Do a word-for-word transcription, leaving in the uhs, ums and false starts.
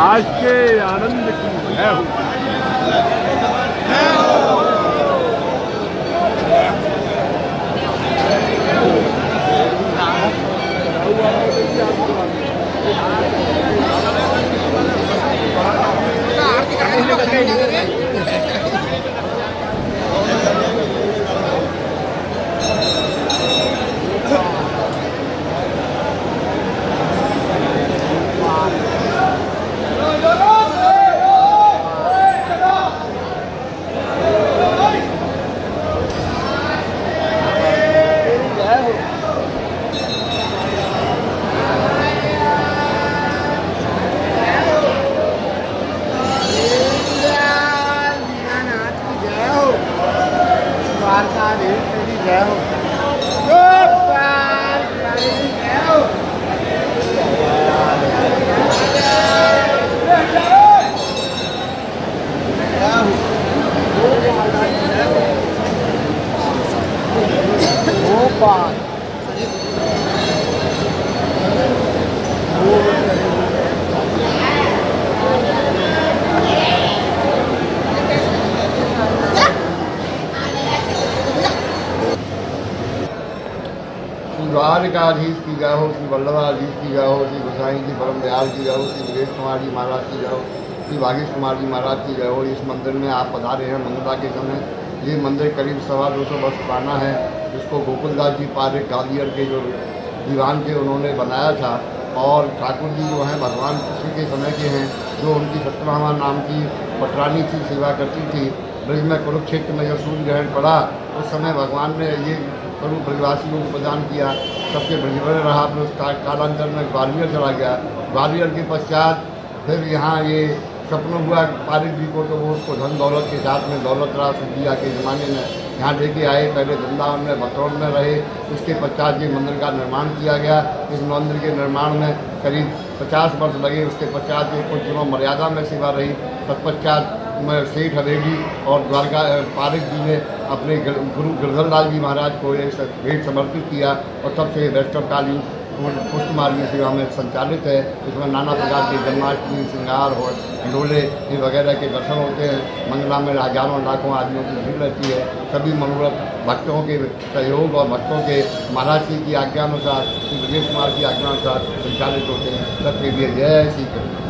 आज के आनंद की है। द्वारकाधीश की जय हो, श्री वल्लभाधीश की जय हो, श्री गोसाई जी परम दयाल की जय हो, श्री वीरेश कुमार जी महाराज की जय हो, श्री भागेश कुमार जी महाराज की जय हो। इस मंदिर में आप पधारे हैं मंगला के समय। ये मंदिर करीब सवा दो सौ वर्ष पुराना है। इसको गोकुलदास जी पारे ग्वालियर के जो दीवान थे उन्होंने बनाया था, और ठाकुर जी जो हैं भगवान कृष्ण के समय के हैं, जो उनकी सतनामा नाम की पटरानी की सेवा करती थी। ब्रज में कुरुक्षेत्र में जब सूर्य ग्रहण पड़ा उस समय भगवान ने ये स्वरूप ब्रजवासियों को प्रदान किया। सबके ब्रजवर रहा, फिर उसका कालांतर में ग्वालियर चला गया। ग्वालियर के पश्चात फिर यहाँ ये सपन हुआ पारित जी को, तो वो उसको धन दौलत के साथ में दौलत राज सिद्धिया के ज़माने में यहाँ लेके आए। पहले वृंदावन में मथुरा में रहे, उसके पश्चात ये मंदिर का निर्माण किया गया। इस मंदिर के निर्माण में करीब पचास वर्ष लगे। उसके पश्चात ये कुछ दिनों मर्यादा में सेवा रही। तत्पश्चात में सेठ हवेली और द्वारका पारिक जी ने अपने गुरु गिरधरलाल जी महाराज को एक भेंट समर्पित किया, और तब से वैष्णवकालीन पुष्ट मार्गी सेवा में संचालित है। इसमें नाना प्रकार के जन्माष्टमी, श्रृंगार और हिंडोले वगैरह के दर्शन होते हैं। मंगला में हजारों लाखों आदमियों की भीड़ रहती है। सभी मनोरथ भक्तों के सहयोग और भक्तों के महाराज जी की आज्ञा अनुसार, श्री ब्रजेश कुमार की आज्ञा अनुसार संचालित होते हैं। सबके लिए जय श्री कृष्ण।